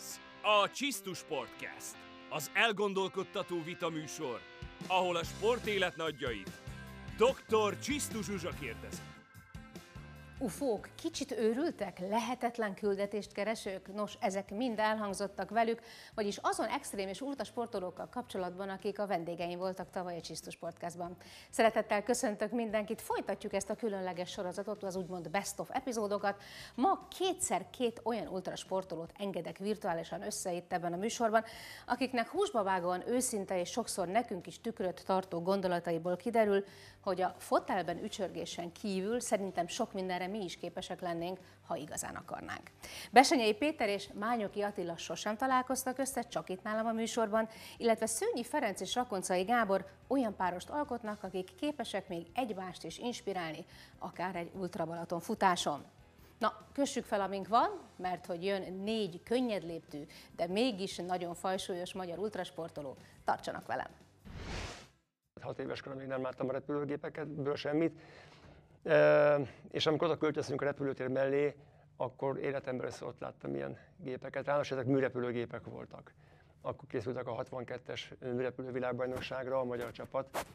Ez a Csisztu Sportcast, az elgondolkodtató vitaműsor, ahol a sportélet nagyjait dr. Csisztu Zsuzsa kérdezi. Ufók, kicsit őrültek, lehetetlen küldetést keresők? Nos, ezek mind elhangzottak velük, vagyis azon extrém és ultra sportolókkal kapcsolatban, akik a vendégeim voltak tavaly a Csisztu Sportcastban. Szeretettel köszöntök mindenkit, folytatjuk ezt a különleges sorozatot, az úgymond best of epizódokat. Ma kétszer-két olyan ultra sportolót engedek virtuálisan össze itt ebben a műsorban, akiknek húsba vágóan őszinte és sokszor nekünk is tükröt tartó gondolataiból kiderül, hogy a fotelben ücsörgésen kívül szerintem sok mindenre mi is képesek lennénk, ha igazán akarnánk. Besenyei Péter és Mányoki Attila sosem találkoztak össze, csak itt nálam a műsorban, illetve Szőnyi Ferenc és Rakonczay Gábor olyan párost alkotnak, akik képesek még egymást is inspirálni, akár egy Ultra-Balaton futáson. Na, kössük fel, amink van, mert hogy jön 4 könnyed léptű, de mégis nagyon fajsúlyos magyar ultrasportoló. Tartsanak velem! 6 éves koromig nem láttam a repülőgépekből semmit, és amikor oda költöztünk a repülőtér mellé, akkor életemben össze ott láttam ilyen gépeket. Ráadásul ezek műrepülőgépek voltak. Akkor készültek a 62-es műrepülő világbajnokságra a magyar csapat.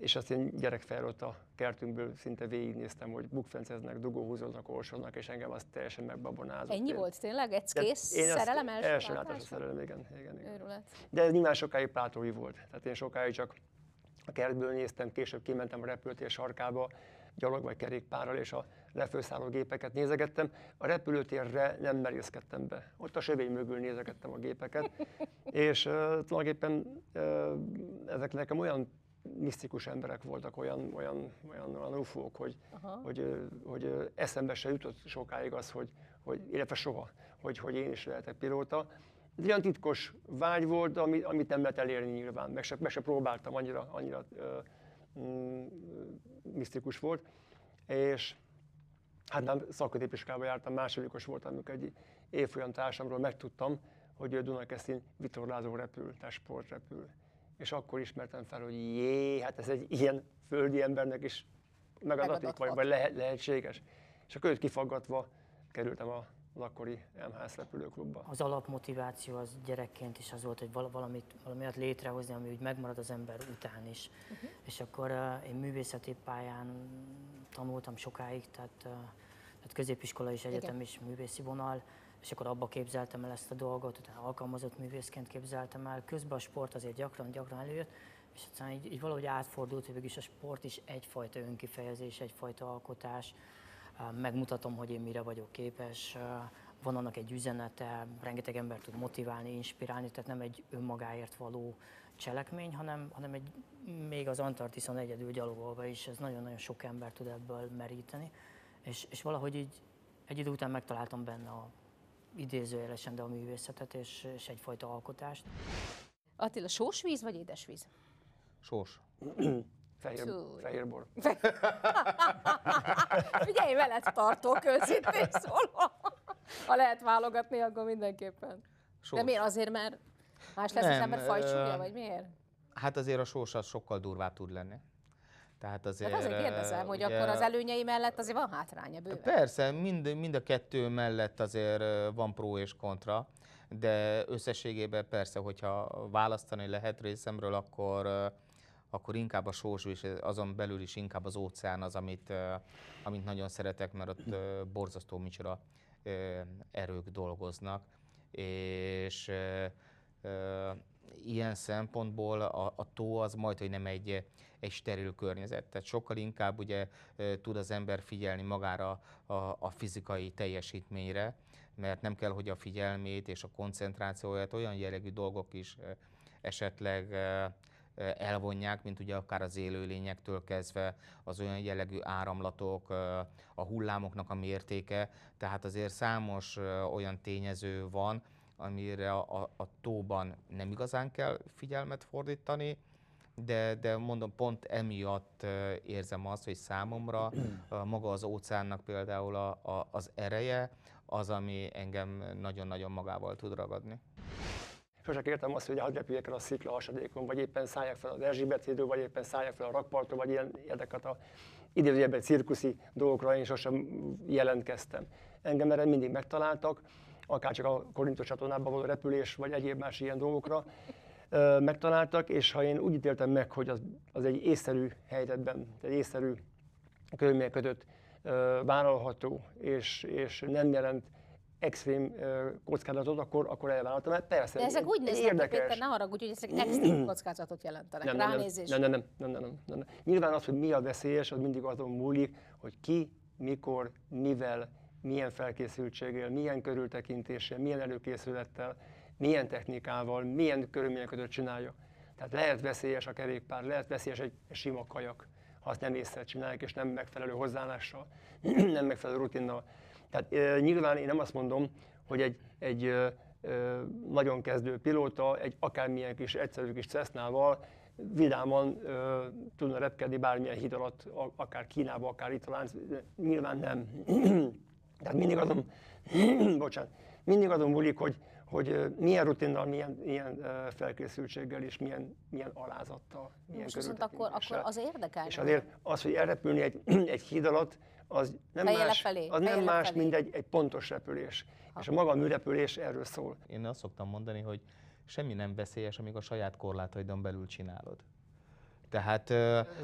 És azt én gyerek felőtt a kertünkből szinte végignéztem, hogy bukfenceznek, dugóhúzódnak, orsolnak, és engem azt teljesen megbabonázott. Ennyi volt tényleg? Egy kész szerelem első látása? Szerelem, igen. De ez nyilván sokáig plátói volt. Tehát én sokáig csak a kertből néztem, később kimentem a repülőtér sarkába, gyalog vagy kerékpárral, és a lefőszálló gépeket nézegettem. A repülőtérre nem merészkedtem be. Ott a sövény mögül nézegettem a gépeket, és tulajdonképpen ezek nekem olyan misztikus emberek voltak, olyan ufók, hogy eszembe se jutott sokáig az, illetve soha, hogy én is lehetek pilóta. Ez olyan titkos vágy volt, amit nem lehet elérni nyilván, meg se próbáltam, annyira misztikus volt. És hát már szakközépiskolában jártam, másodikos voltam, amikor egy évfolyam társamról megtudtam, hogy Dunakeszin vitorlázó repül, tehát sportrepül. És akkor ismertem fel, hogy jé, hát ez egy ilyen földi embernek is megadatik, vagy lehetséges. És akkor őt kifaggatva kerültem az akkori MHS repülőklubba. Az alapmotiváció az gyerekként is az volt, hogy valamiat létrehozni, ami úgy megmarad az ember után is. És akkor én művészeti pályán tanultam sokáig, tehát középiskola és egyetem is művészi vonal, és akkor abba képzeltem el ezt a dolgot, utána alkalmazott művészként képzeltem el. Közben a sport azért gyakran előjött, és aztán így valahogy átfordult, hogy végülis a sport is egyfajta önkifejezés, egyfajta alkotás. Megmutatom, hogy én mire vagyok képes, van annak egy üzenete, rengeteg ember tud motiválni, inspirálni, tehát nem egy önmagáért való cselekmény, hanem egy, még az Antarktiszon egyedül gyalogolva is, ez nagyon-nagyon sok ember tud ebből meríteni. És valahogy így egy idő után megtaláltam benne a idézőjelesen, de a művészetet és egyfajta alkotást. Attila, sósvíz vagy édesvíz? Sós. Fehérbor. Figyelj, veled tartok, őszintén szólva. Ha lehet válogatni, akkor mindenképpen. Sós. De miért? Azért, mert más lesz az ember fajsúlya, vagy miért? Hát azért a sós az sokkal durvább tud lenni. Tehát azért kérdezem, hogy ugye, akkor az előnyei mellett azért van hátránya bőven. Persze, mind a kettő mellett azért van pró és kontra, de összességében persze, hogyha választani lehet részemről, akkor inkább a sós, és azon belül is inkább az óceán az, amit nagyon szeretek, mert ott borzasztó micsoda erők dolgoznak, és ilyen szempontból a tó az majd, hogy nem egy steril környezet. Tehát sokkal inkább ugye tud az ember figyelni magára a fizikai teljesítményre, mert nem kell, hogy a figyelmét és a koncentrációját olyan jellegű dolgok is esetleg elvonják, mint ugye akár az élőlényektől kezdve az olyan jellegű áramlatok, a hullámoknak a mértéke, tehát azért számos olyan tényező van, amire a tóban nem igazán kell figyelmet fordítani, de mondom, pont emiatt érzem azt, hogy számomra maga az óceánnak például az ereje az, ami engem nagyon-nagyon magával tud ragadni. Sosem értem azt, hogy hadd repüljek el a sziklahasadékon, vagy éppen szállják fel az Erzsébet hídról, vagy éppen szállják fel a rakpartra, vagy ilyen érdeket a idézőjelben cirkuszi dolgokra én sosem jelentkeztem. Engem erre mindig megtaláltak. akárcsak a Korinthus csatornában való repülés, vagy egyéb más ilyen dolgokra megtaláltak, és ha én úgy ítéltem meg, hogy az egy észszerű helyzetben, egy észszerű körülmények között vállalható, és nem jelent extrém kockázatot, akkor elvállaltam. Mert persze, de ezek úgy néznek, Péter, ne haragudj, hogy ezek extrém kockázatot jelentenek. Nem. Nyilván az, hogy mi a veszélyes, az mindig azon múlik, hogy ki, mikor, mivel, milyen felkészültséggel, milyen körültekintéssel, milyen előkészülettel, milyen technikával, milyen körülmények között csinálja. Tehát lehet veszélyes a kerékpár, lehet veszélyes egy sima kajak, ha azt nem észre csinálják, és nem megfelelő hozzáállással, nem megfelelő rutinnal. Tehát nyilván én nem azt mondom, hogy egy nagyon kezdő pilóta, egy akármilyen kis egyszerű kis Cessnával vidáman tudna repkedni bármilyen híd alatt, akár Kínába, akár Italán, nyilván nem. Tehát mindig azon, mindig azon múlik, hogy milyen rutinnal, milyen felkészültséggel és milyen alázattal, milyen körültekintéssel. Akkor az érdekel. És azért az, hogy elrepülni egy híd alatt, az nem más, mint egy pontos repülés. Ha. És a maga műrepülés erről szól. Én azt szoktam mondani, hogy semmi nem veszélyes, amíg a saját korlátaidon belül csinálod. Tehát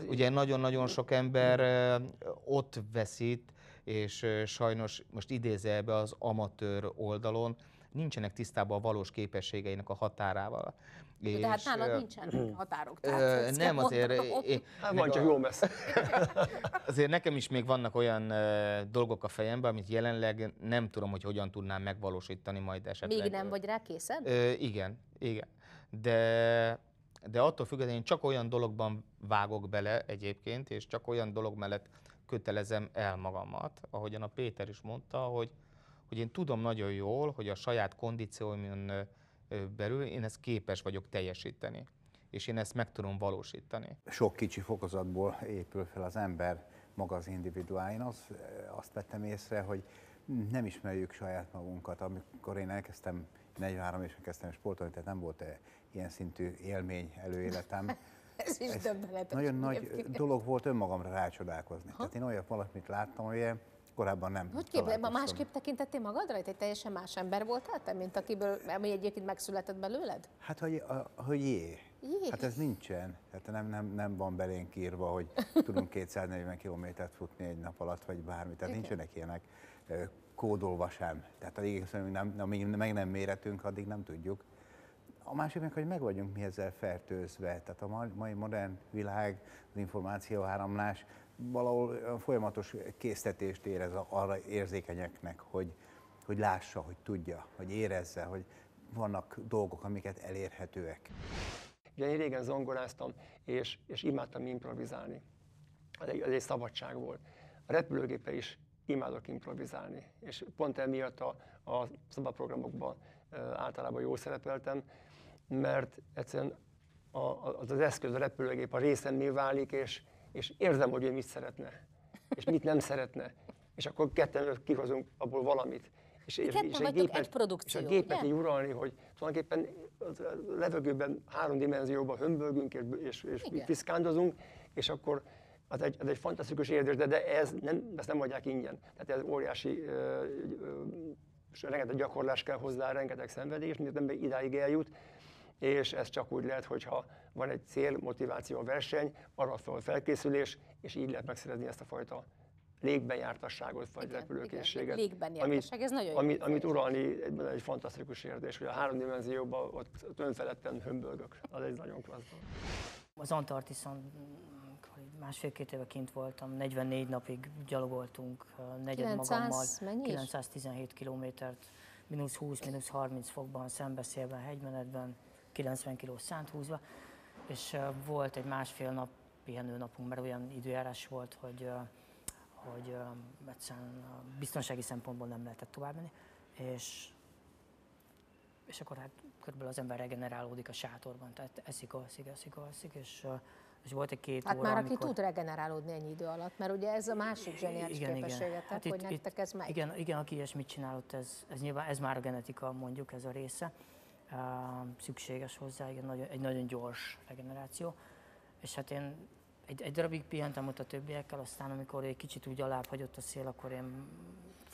ugye nagyon-nagyon sok ember ott veszít, és sajnos most idézelbe az amatőr oldalon, nincsenek tisztában a valós képességeinek a határával. De hát nálad nincsen határok. Tehát nem, van csak jó messze. Azért nekem is még vannak olyan dolgok a fejemben, amit jelenleg nem tudom, hogy hogyan tudnám megvalósítani majd esetleg. Még nem vagy rá készen? Igen. De attól függetlenül én csak olyan dologban vágok bele egyébként, és csak olyan dolog mellett kötelezem el magamat, ahogyan a Péter is mondta, hogy én tudom nagyon jól, hogy a saját kondícióimon belül én ezt képes vagyok teljesíteni, és én ezt meg tudom valósítani. Sok kicsi fokozatból épül fel az ember maga az individuáin. Azt vettem észre, hogy nem ismerjük saját magunkat. Amikor én elkezdtem, 43 évesen kezdtem sportolni, tehát nem volt ilyen szintű élmény előéletem. Ez döbbenetes. Nagyon nagy dolog volt önmagamra rácsodálkozni. Tehát én olyan valamit láttam, hogy korábban nem. Hogy másképp tekintettél magadra? Egy teljesen más ember voltál te, mint akiből egyébként megszületett belőled? Hát, hogy jé. Hát ez nincsen. Hát nem van belénk írva, hogy tudunk 240 kilométert futni egy nap alatt, vagy bármit. Tehát nincsenek ilyenek kódolva sem. Tehát amíg meg nem méretünk, addig nem tudjuk. A másik meg, hogy meg vagyunk mi ezzel fertőzve. Tehát a mai modern világ, az információáramlás, valahol folyamatos késztetést érez arra érzékenyeknek, hogy lássa, hogy tudja, hogy érezze, hogy vannak dolgok, amiket elérhetőek. Ugye én régen zongoráztam, és imádtam improvizálni. Ez egy szabadság volt. A repülőgépe is imádok improvizálni, és pont emiatt a szabadprogramokban általában jól szerepeltem, mert egyszerűen az eszköz, a repülőgép a részemmé válik, és érzem, hogy ő mit szeretne, és mit nem szeretne, és akkor ketten kihozunk abból valamit. És a gépet így uralni, hogy tulajdonképpen a levegőben három dimenzióban hömbölgünk, és piszkándozunk, és akkor az egy fantasztikus érzés, de ezt nem adják ingyen. Tehát ez óriási, és rengeteg gyakorlás kell hozzá, rengeteg szenvedés, mert ember idáig eljut, és ez csak úgy lehet, hogyha van egy cél, motiváció, verseny, arra felkészülés, és így lehet megszerezni ezt a fajta légbejártasságot, vagy repülőkészséget. Légbejártasság, ez nagyon jó. Amit uralni egy fantasztikus érdés, hogy a háromdimenzióban ott önfeledten hömbölgök, az egy nagyon klassz. Az Antarktiszon 1,5-2 éve kint voltam, 44 napig gyalogoltunk, negyed magammal, 917 kilométert, -20, -30 fokban, szembeszélben, hegymenetben, 90 kiló szánt húzva, és volt egy másfél nap pihenőnapunk, mert olyan időjárás volt, hogy egyszerűen biztonsági szempontból nem lehetett tovább menni, és akkor hát körülbelül az ember regenerálódik a sátorban, tehát eszik, és volt egy két óra, már aki tud regenerálódni ennyi idő alatt, mert ugye ez a másik zseniális képességetek, hát hogy nektek ez megy. Igen, aki ilyesmit csinálott, ez nyilván, ez már a genetika, mondjuk ez a része. Szükséges hozzá, igen, egy nagyon gyors regeneráció. És hát én egy darabig pihentem ott a többiekkel, aztán amikor egy kicsit úgy alább hagyott a szél, akkor én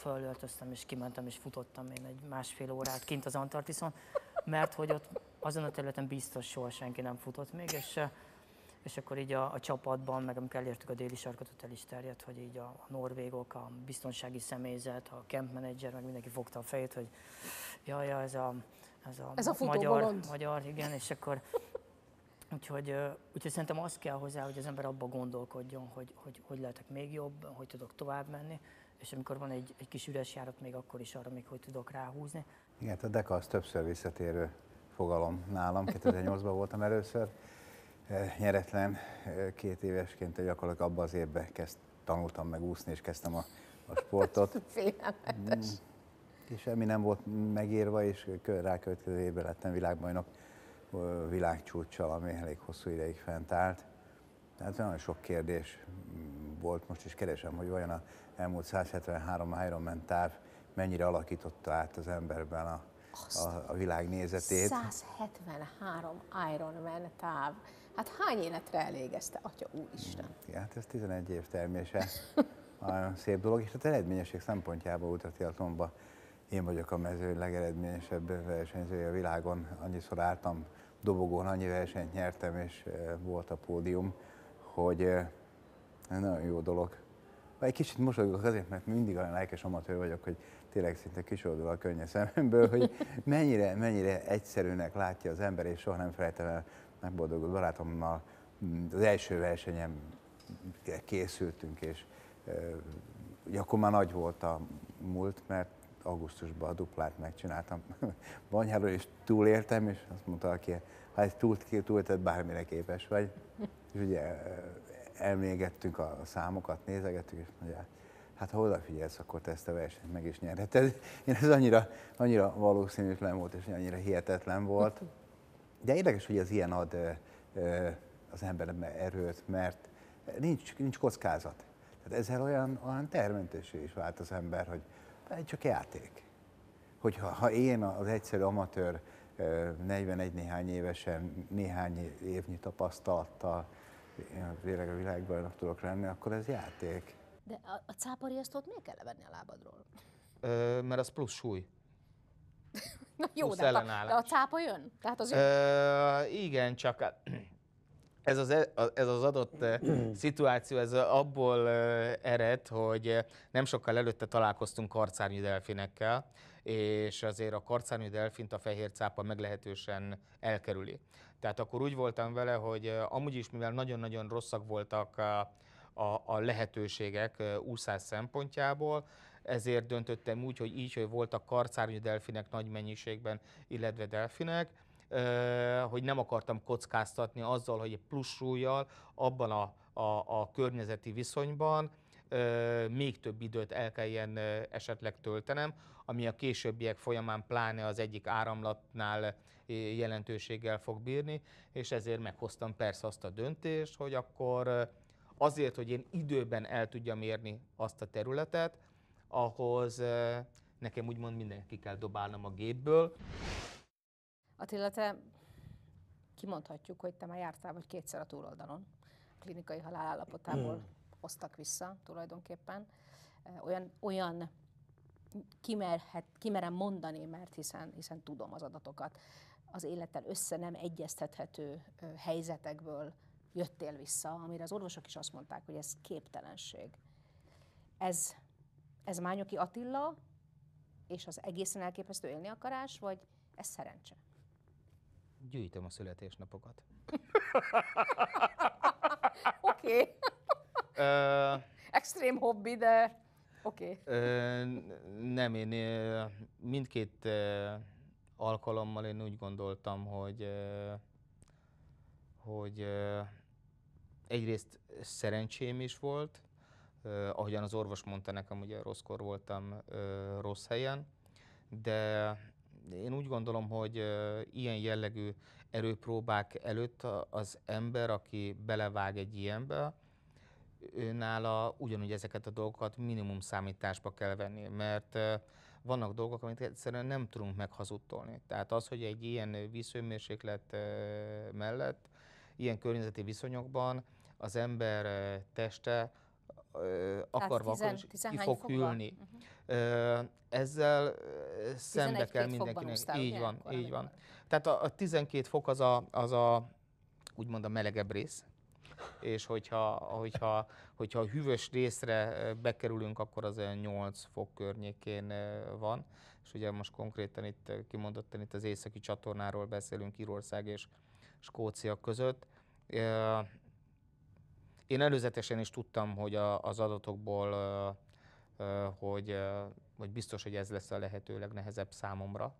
fölöltöztem, és kimentem, és futottam én egy másfél órát kint az Antarktiszon, mert hogy ott azon a területen biztos soha senki nem futott még, és akkor így a csapatban, meg amikor elértük a déli sarkot, ott el is terjedt, hogy így a norvégok, a biztonsági személyzet, a camp manager, meg mindenki fogta a fejét, hogy jaj, ez a magyar, igen, és akkor úgyhogy szerintem az kell hozzá, hogy az ember abba gondolkodjon, hogy lehetek még jobb, hogy tudok tovább menni, és amikor van egy kis üres járat, még akkor is arra még hogy tudok ráhúzni. Igen, a deka az többször visszatérő fogalom nálam, 2008-ban voltam először, nyeretlen, 2 évesként gyakorlatilag abban az évben tanultam meg úszni, és kezdtem a sportot. Félelmetes. És semmi nem volt megírva, és rákövetkező évben lettem világbajnok világcsúccsal, ami elég hosszú ideig fent állt. Tehát nagyon sok kérdés volt, most is keresem, hogy vajon az elmúlt 173 Ironman táv mennyire alakította át az emberben a világnézetét. 173 Ironman táv. Hát hány életre elégezte, Atya Úristen? Hát ez 11 év termése. Nagyon szép dolog, és az eredményesség szempontjából ultratilatonban én vagyok a mező legeredményesebb versenyzője a világon. Annyiszor álltam dobogón, annyi versenyt nyertem, és volt a pódium, hogy nagyon jó dolog. Egy kicsit mosolygok azért, mert mindig olyan lelkes amatőr vagyok, hogy tényleg szinte kisoldul a könny a szememből, hogy mennyire egyszerűnek látja az ember, és soha nem felejtem el megboldogult barátommal. Az első versenyen készültünk, és ugye akkor már nagy volt a múlt, mert augusztusban a duplát megcsináltam Banyáról, és túléltem, és azt mondta, aki, ha ezt túlélted, bármire képes vagy. És ugye elmégettünk a számokat, nézegettük, és mondja, hát ha odafigyelsz, akkor te ezt a versenyt meg is nyerheted. Én ez annyira valószínűtlen volt, és annyira hihetetlen volt. De érdekes, hogy az ilyen ad az emberben erőt, mert nincs kockázat. Tehát ezzel olyan termentősé is vált az ember, hogy csak játék. Hogyha én az egyszerű amatőr 41 néhány évesen, néhány évnyi tapasztalattal tényleg a világbajnok tudok lenni, akkor ez játék. De a cápariasztót miért kell levenni a lábadról? Mert az plusz súly. Na jó, plusz de a cápa jön? Tehát az igen, csak ez az adott szituáció, ez abból ered, hogy nem sokkal előtte találkoztunk karcárnyi delfinekkel, és azért a karcárnyi delfint a fehér cápa meglehetősen elkerüli. Tehát akkor úgy voltam vele, hogy amúgy is, mivel nagyon-nagyon rosszak voltak a lehetőségek úszás szempontjából, ezért döntöttem úgy, hogy így, hogy voltak karcárnyi delfinek nagy mennyiségben, illetve delfinek, hogy nem akartam kockáztatni azzal, hogy egy plusz súllyal abban a környezeti viszonyban még több időt el kelljen esetleg töltenem, ami a későbbiek folyamán pláne az egyik áramlatnál jelentőséggel fog bírni, és ezért meghoztam persze azt a döntést, hogy akkor azért, hogy én időben el tudjam érni azt a területet, ahhoz nekem úgymond mindenki ki kell dobálnom a gépből. Attila, te kimondhatjuk, hogy te már jártál vagy kétszer a túloldalon. Klinikai halál állapotából hoztak vissza tulajdonképpen. Olyan kimerem mondani, mert hiszen tudom az adatokat. Az élettel össze nem egyeztethető helyzetekből jöttél vissza, amire az orvosok is azt mondták, hogy ez képtelenség. Ez Mányoki Attila és az egészen elképesztő élni akarás, vagy ez szerencse? Gyűjtöm a születésnapokat. Oké. Extrém hobbi, de oké. Nem, én mindkét alkalommal én úgy gondoltam, hogy egyrészt szerencsém is volt, ahogyan az orvos mondta nekem, ugye rosszkor voltam rossz helyen, de én úgy gondolom, hogy ilyen jellegű erőpróbák előtt az ember, aki belevág egy ilyenbe, nála ugyanúgy ezeket a dolgokat minimum számításba kell venni, mert vannak dolgok, amit egyszerűen nem tudunk meghazudtolni. Tehát az, hogy egy ilyen vízhőmérséklet mellett, ilyen környezeti viszonyokban az ember teste akarva akkor is ki fog hűlni. Ezzel szembe kell mindenkinek. Így van, így van. Tehát a 12 fok az a úgymond a melegebb rész. És hogyha a hűvös részre bekerülünk, akkor az olyan 8 fok környékén van. És ugye most konkrétan itt kimondottan itt az északi csatornáról beszélünk, Írország és Skócia között. Én előzetesen is tudtam, hogy az adatokból, hogy biztos, hogy ez lesz a lehető legnehezebb számomra.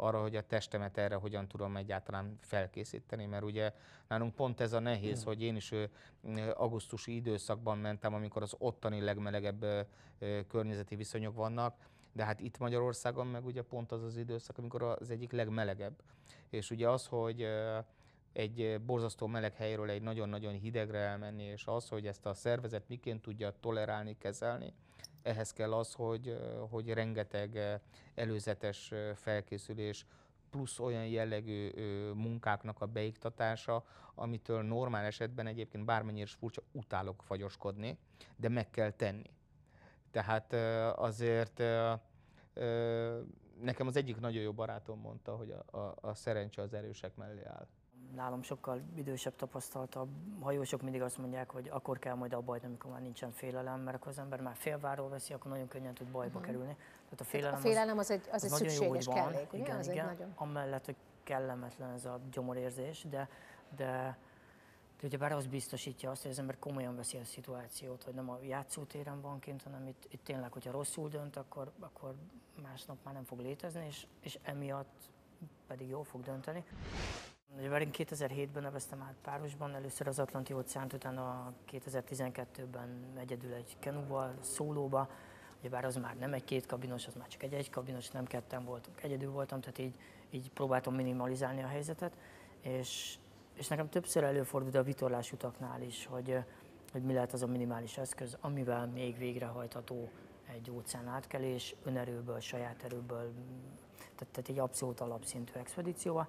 Arra, hogy a testemet erre hogyan tudom egyáltalán felkészíteni, mert ugye nálunk pont ez a nehéz, hogy én is augusztusi időszakban mentem, amikor az ottani legmelegebb környezeti viszonyok vannak, de hát itt Magyarországon meg ugye pont az az időszak, amikor az egyik legmelegebb. És ugye az, hogy egy borzasztó meleg helyről egy nagyon-nagyon hidegre elmenni, és az, hogy ezt a szervezet miként tudja tolerálni, kezelni, ehhez kell az, hogy rengeteg előzetes felkészülés, plusz olyan jellegű munkáknak a beiktatása, amitől normál esetben egyébként bármennyire is furcsa, utálok fagyoskodni, de meg kell tenni. Tehát azért nekem az egyik nagyon jó barátom mondta, hogy a szerencse az erősek mellé áll. Nálam sokkal idősebb, tapasztaltabb hajósok mindig azt mondják, hogy akkor kell majd abbajni, amikor már nincsen félelem, mert akkor az ember már félváról veszi, akkor nagyon könnyen tud bajba kerülni. Tehát a félelem az egy szükséges kellék, ugye? Igen, igen. Nagyon... Amellett, hogy kellemetlen ez a gyomorérzés, de ugyebár az biztosítja azt, hogy az ember komolyan veszi a szituációt, hogy nem a játszótéren van kint, hanem itt tényleg, hogyha rosszul dönt, akkor másnap már nem fog létezni, és emiatt pedig jól fog dönteni. Én 2007-ben neveztem át párosban, először az Atlanti-óceánt, utána 2012-ben egyedül egy kenúval, szólóba. Ugyebár az már nem egy kétkabinos, az már csak egy kabinos, nem ketten voltunk, egyedül voltam, tehát így próbáltam minimalizálni a helyzetet. És nekem többször előfordult a vitorlás utaknál is, hogy mi lehet az a minimális eszköz, amivel még végrehajtható egy óceán átkelés, önerőből, saját erőből, tehát egy abszolút alapszintű expedícióval.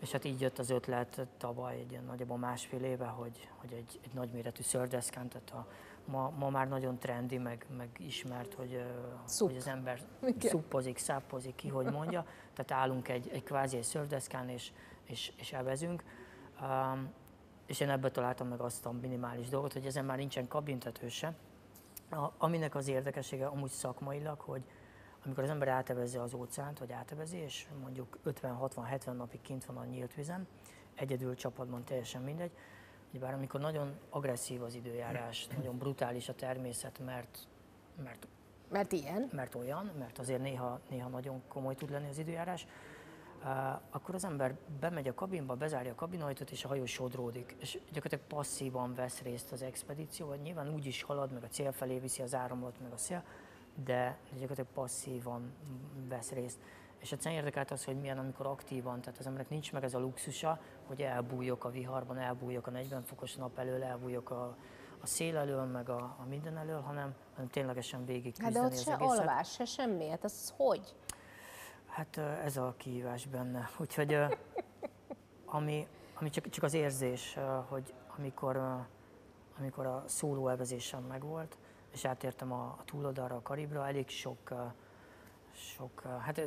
És hát így jött az ötlet tavaly, egy nagyjából másfél éve, hogy egy nagyméretű szőrdeszkán, tehát ma már nagyon trendi, meg ismert, hogy az ember szuppozik, száppozik, ki hogy mondja. Tehát állunk egy kvázi egy szőrdeszkán, és elvezünk. És én ebbe találtam meg azt a minimális dolgot, hogy ezen már nincsen kabintető se. Aminek az érdekessége amúgy szakmailag, hogy amikor az ember átevezze az óceánt, vagy átevezi, és mondjuk 50-60-70 napig kint van a nyílt vizen, egyedül csapatban teljesen mindegy, bár amikor nagyon agresszív az időjárás, nagyon brutális a természet, mert ilyen, mert olyan, mert azért néha nagyon komoly tud lenni az időjárás, akkor az ember bemegy a kabinba, bezárja a kabinajtót, és a hajó sodródik, és gyakorlatilag passzívan vesz részt az expedícióban, nyilván úgy is halad, meg a cél felé viszi az áramlat, meg a szél, de gyakorlatilag passzívan vesz részt. És egyszerűen érdekelt az, hogy milyen, amikor aktívan, tehát az embernek nincs meg ez a luxusa, hogy elbújok a viharban, elbújok a 40 fokos nap elől, elbújok a szél elől, meg a minden elől, hanem ténylegesen végig küzdeni az egészet. Hát de ott se alvás, se semmi, hát ez hogy? Hát ez a kihívás benne. Úgyhogy ami csak az érzés, hogy amikor a szóló elvezésem megvolt, és átértem a túloldalra, a Karibra, elég sok hát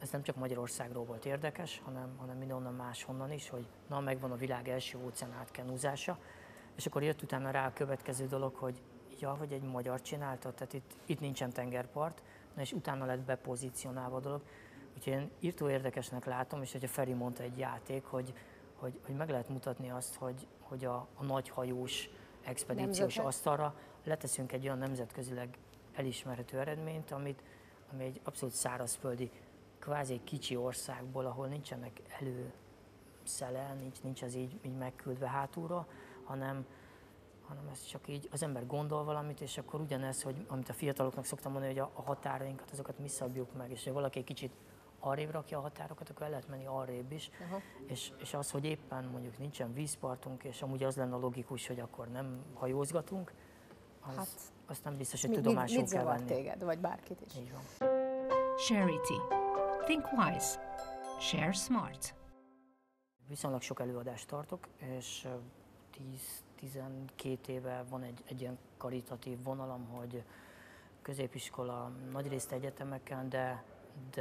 ez nem csak Magyarországról volt érdekes, hanem mindenhonnan máshonnan is, hogy na, megvan a világ első óceán átkenúzása, és akkor jött utána rá a következő dolog, hogy ja, hogy egy magyar csinálta, tehát itt nincsen tengerpart, na, és utána lett bepozícionálva a dolog. Úgyhogy én írtó érdekesnek látom, és hogyha Feri mondta egy játék, hogy meg lehet mutatni azt, hogy a nagyhajós expedíciós asztalra leteszünk egy olyan nemzetközileg elismerhető eredményt, ami egy abszolút szárazföldi, kvázi kicsi országból, ahol nincsenek előszele, nincs ez így megküldve hátulra, hanem ez csak így, az ember gondol valamit, és akkor ugyanez, hogy amit a fiataloknak szoktam mondani, hogy a határainkat, azokat mi szabjuk meg, és hogy valaki egy kicsit arrébb rakja a határokat, akkor el lehet menni arrébb is. És az, hogy éppen mondjuk nincsen vízpartunk, és amúgy az lenne logikus, hogy akkor nem hajózgatunk, azt nem biztos, hogy tudomásul kell venni. Mit zavar téged, vagy bárkit is? Így van. Sharity. Think wise. Share smart. Viszonylag sok előadást tartok, és 10-12 éve van egy ilyen karitatív vonalam, hogy középiskola, nagyrészt egyetemeken, de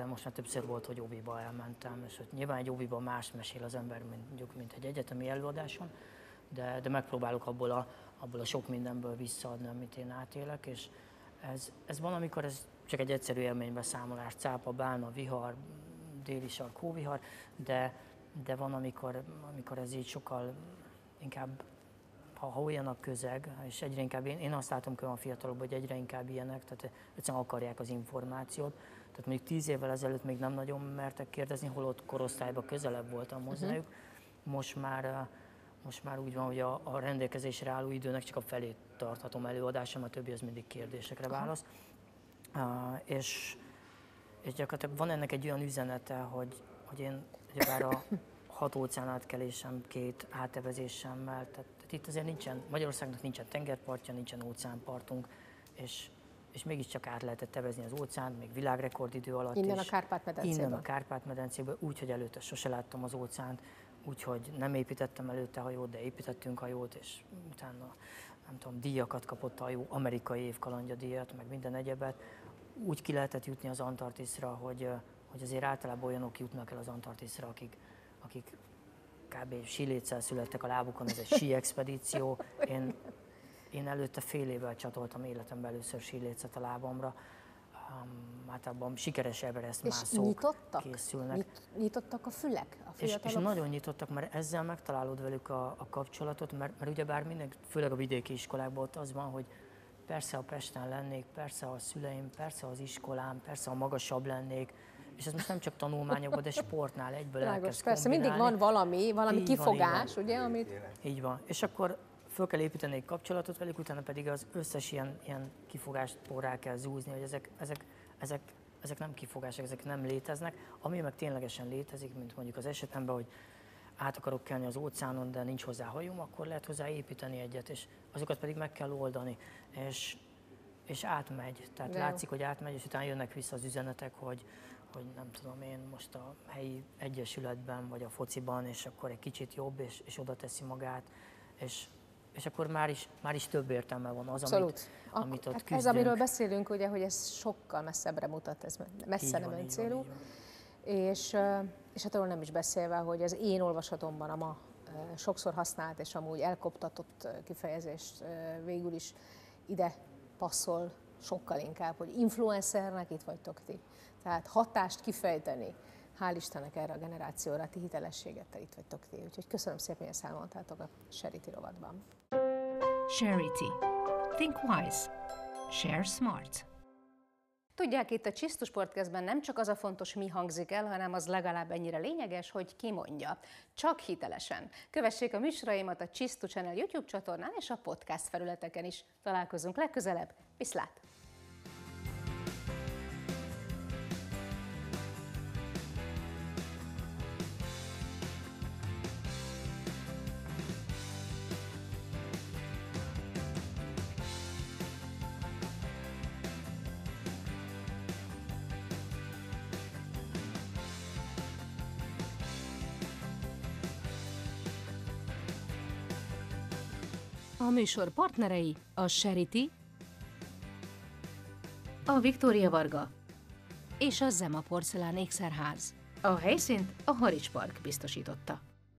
most már többször volt, hogy óviba elmentem, és hogy nyilván egy óviba más mesél az ember, mint egy egyetemi előadáson, de megpróbálok abból a sok mindenből visszaadni, amit én átélek, és ez van, amikor ez csak egy egyszerű élménybeszámolás, cápa, bálna, vihar, déli sark, hóvihar, de van, amikor ez így sokkal inkább, ha olyan a közeg, és egyre inkább, én azt látom külön a fiatalokban, hogy egyre inkább ilyenek, tehát egyszerűen akarják az információt. Tehát mondjuk 10 évvel ezelőtt még nem nagyon mertek kérdezni, holott korosztályban közelebb voltam hozzájuk. Most már úgy van, hogy a rendelkezésre álló időnek csak a felét tarthatom előadásom, a többi az mindig kérdésekre válasz. És gyakorlatilag van ennek egy olyan üzenete, hogy én ugyebár a 6 óceán átkelésem, 2 átevezésemmel, tehát itt azért nincsen, Magyarországnak nincsen tengerpartja, nincsen óceánpartunk, és mégiscsak át lehetett tevezni az óceánt, még világrekordidő alatt. Innen a Kárpát-medencéből. Innen a Kárpát-medencéből, úgyhogy előtte sose láttam az óceánt, úgyhogy nem építettem előtte hajót, de építettünk hajót, és utána, nem tudom, díjakat kapott a hajó, amerikai évkalandja díjat, meg minden egyebet. Úgy ki lehetett jutni az Antarktiszra, hogy azért általában olyanok jutnak el az Antarktiszra, akik kb. Síléccel születtek a lábukon, ez egy sí-expedíció. Én előtte fél évvel csatoltam életemben először sílécet a lábamra. Általában sikeres Everest-mászók készülnek. Nyitottak a fülek? A és nagyon nyitottak, mert ezzel megtalálod velük a kapcsolatot, mert ugyebár mindenki, főleg a vidéki iskolákban ott az van, hogy persze, ha Pesten lennék, persze, ha a szüleim, persze az iskolám, persze, ha magasabb lennék, és ez most nem csak tanulmányokban, de sportnál egyből elkezd kombinálni. Persze, mindig van valami kifogás, ugye? Amit... Így van, és akkor föl kell építeni egy kapcsolatot velük, utána pedig az összes ilyen kifogást rá kell zúzni, hogy ezek nem kifogások, ezek nem léteznek. Ami meg ténylegesen létezik, mint mondjuk az esetemben, hogy át akarok kelni az óceánon, de nincs hozzá hajóm, akkor lehet hozzá építeni egyet, és azokat pedig meg kell oldani. És átmegy, tehát de látszik, hogy átmegy, és utána jönnek vissza az üzenetek, hogy nem tudom én most a helyi egyesületben, vagy a fociban, és akkor egy kicsit jobb, és oda teszi magát, és akkor már is több értelme van az, amit ott küzdünk. Ez, amiről beszélünk, ugye, hogy ez sokkal messzebbre mutat, ez messze nem öncélú. És hát arról nem is beszélve, hogy az én olvasatomban a ma sokszor használt és amúgy elkoptatott kifejezés végül is ide passzol sokkal inkább, hogy influencernek itt vagytok ti. Tehát hatást kifejteni. Hál' Istennek erre a generációra, ti hitelességettel itt vagytok ti. Úgyhogy köszönöm szépen, hogy számoltátok a Sharity rovatban. Sharity. Think wise. Share smart. Tudják, itt a Csisztu Sportcastben nem csak az a fontos, mi hangzik el, hanem az legalább ennyire lényeges, hogy ki mondja. Csak hitelesen. Kövessék a műsoraimat a Csisztu Channel YouTube csatornán és a podcast felületeken is. Találkozunk legközelebb. Viszlát! A műsor partnerei a Sharity, a Viktória Varga és a Zema Porcelán Ékszerház. A helyszínt a Haris Park biztosította.